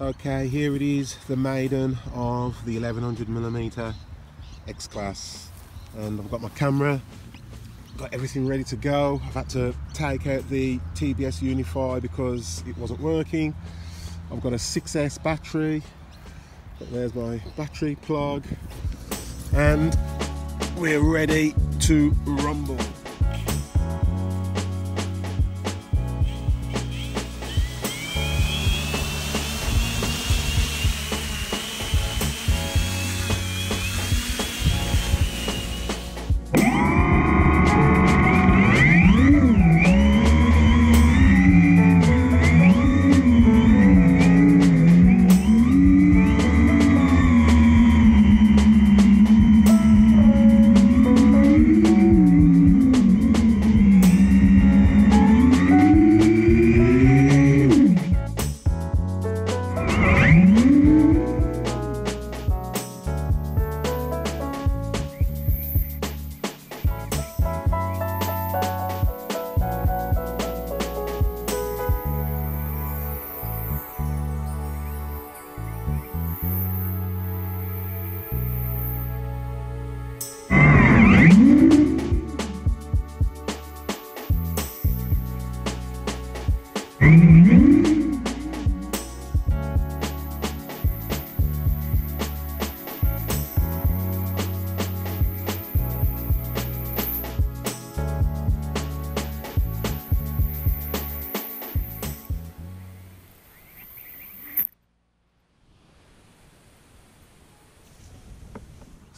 Okay, here it is, the maiden of the 1100mm X-Class, and I've got my camera, got everything ready to go. I've had to take out the TBS Unify because it wasn't working. I've got a 6S battery, but there's my battery plug, and we're ready to rumble.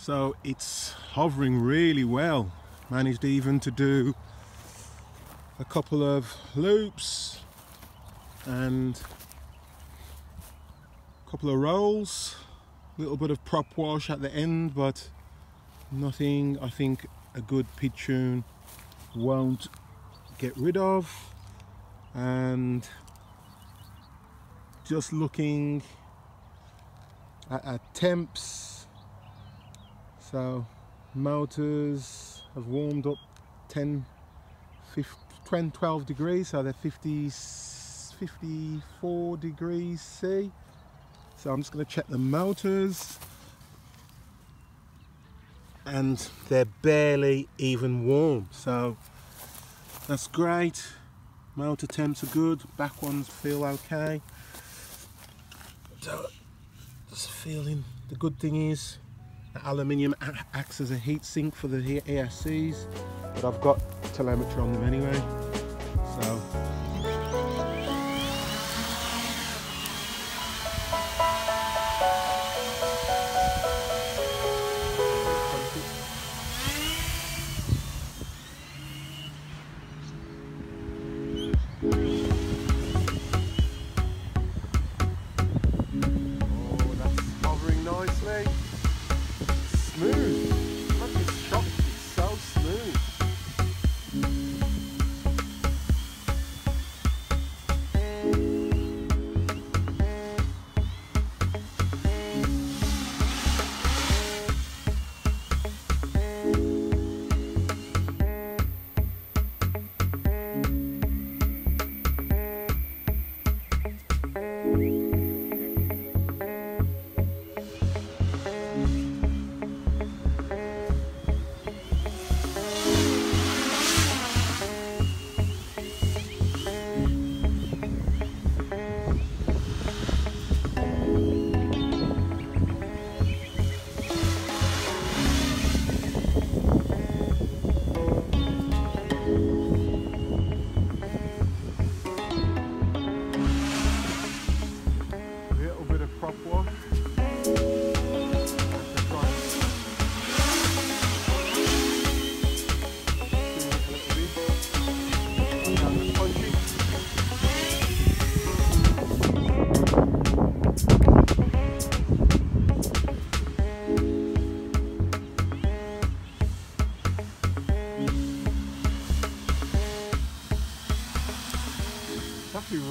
So it's hovering really well. Managed even to do a couple of loops and a couple of rolls, a little bit of prop wash at the end, but nothing I think a good pit tune won't get rid of. And just looking at our temps, so motors have warmed up 12 degrees, so they're 54 degrees C. So I'm just going to check the motors, and they're barely even warm, so that's great. Motor temps are good, back ones feel okay. So just feeling, the good thing is aluminium acts as a heat sink for the ESC's, but I've got telemetry on them anyway, so. Oh, that's hovering nicely. Smooth. Look at this shot, it's so smooth.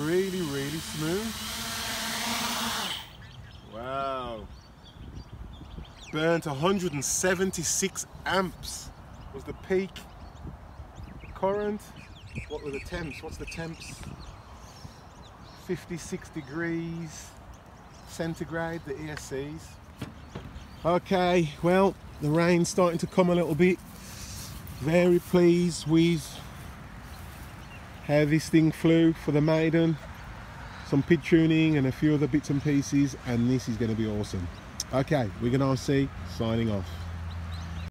Really, really smooth. Wow. Burnt 176 amps was the peak current. What were the temps? What's the temps? 56 degrees centigrade, the ESC's. Okay, well, the rain's starting to come a little bit. Very pleased with how this thing flew for the maiden. Some pid tuning and a few other bits and pieces, and this is going to be awesome. Okay, we're going to see, signing off.